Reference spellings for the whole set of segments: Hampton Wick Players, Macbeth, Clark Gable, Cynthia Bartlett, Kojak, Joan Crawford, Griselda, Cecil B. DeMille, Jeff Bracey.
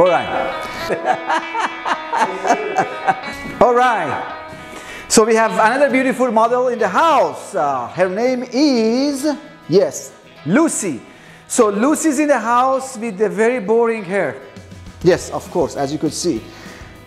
All right. All right. So we have another beautiful model in the house. Her name is, yes, Lucy. So Lucy's in the house with the very boring hair. Yes, of course, as you could see.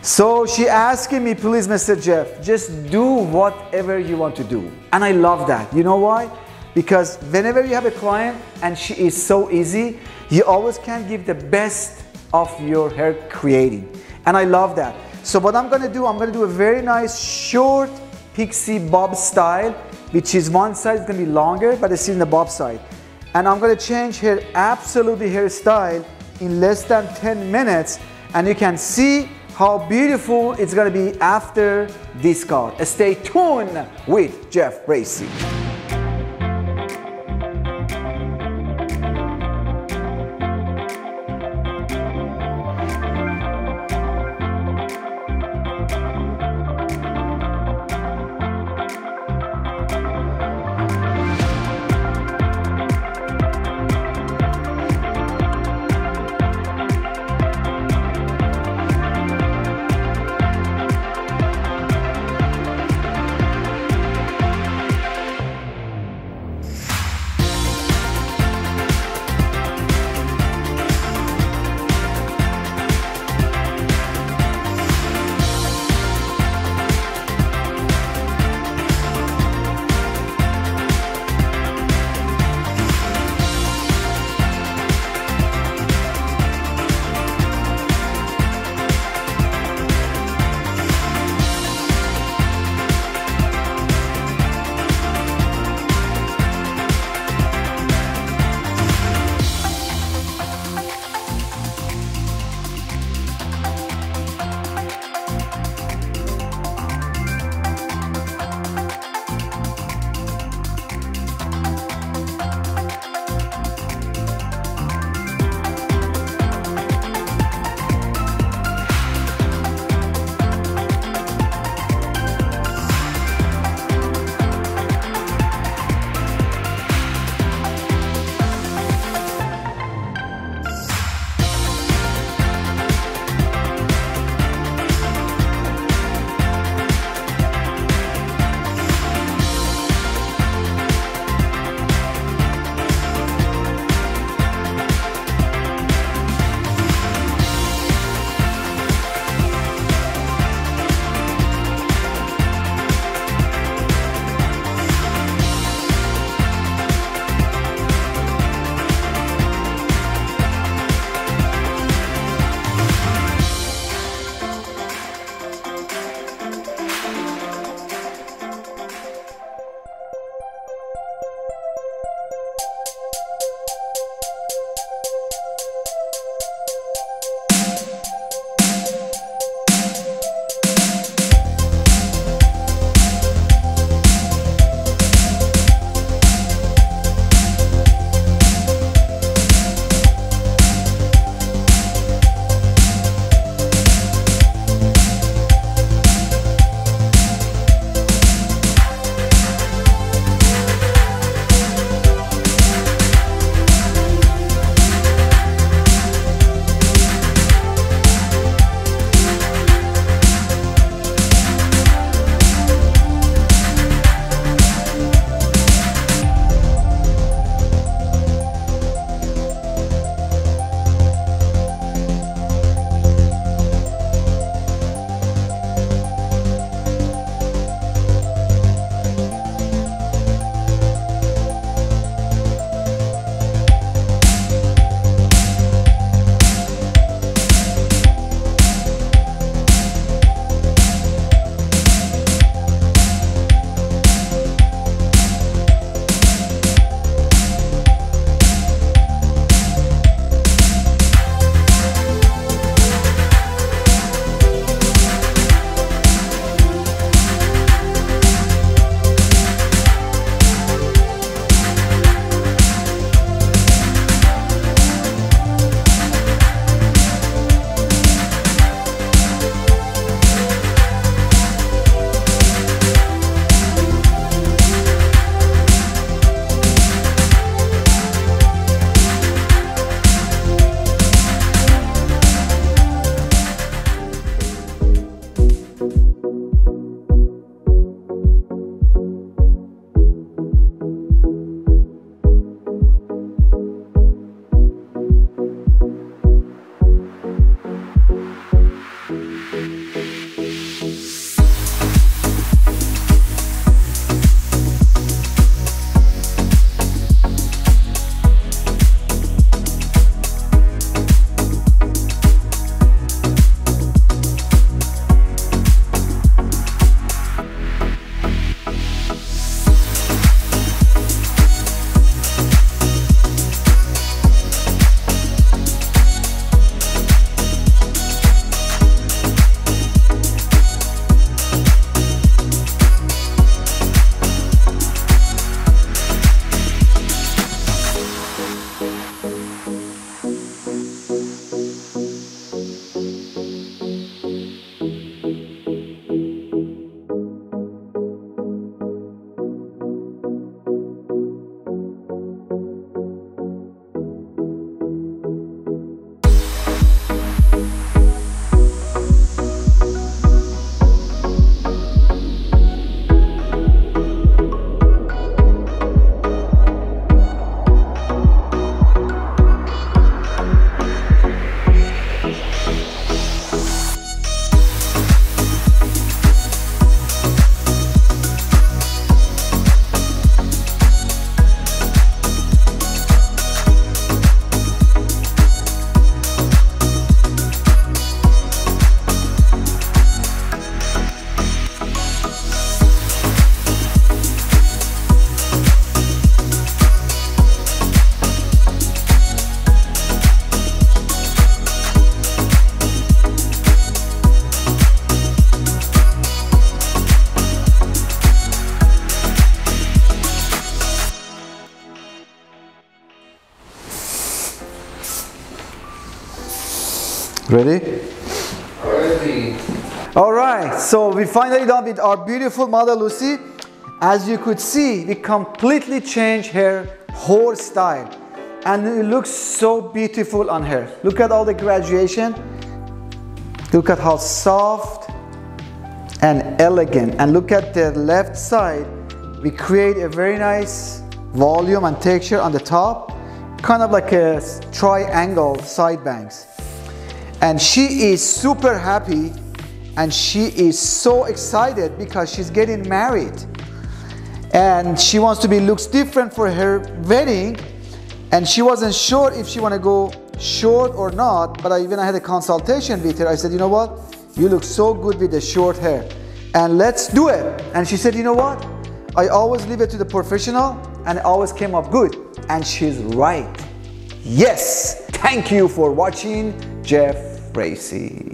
So she asking me, please, Mr. Jeff, just do whatever you want to do. And I love that. You know why? Because whenever you have a client and she is so easy, you always can give the best of your hair creating. And I love that. So what I'm gonna do a very nice short pixie bob style, which is one side is gonna be longer, but it's in the bob side. And I'm gonna change her absolutely hairstyle in less than 10 minutes. And you can see how beautiful it's gonna be after this card. Stay tuned with Jeff Bracey. Ready? Ready. Alright, so we finally done with our beautiful model Lucy. As you could see, we completely changed her whole style. And it looks so beautiful on her. Look at all the graduation. Look at how soft and elegant. And look at the left side. We create a very nice volume and texture on the top. Kind of like a triangle side bangs. And she is super happy and she is so excited because she's getting married. And she wants to be looks different for her wedding. And she wasn't sure if she want to go short or not, but I had a consultation with her. I said, you know what? You look so good with the short hair. And let's do it. And she said, you know what? I always leave it to the professional and it always came up good. And she's right. Yes! Thank you for watching Jeff Bracey.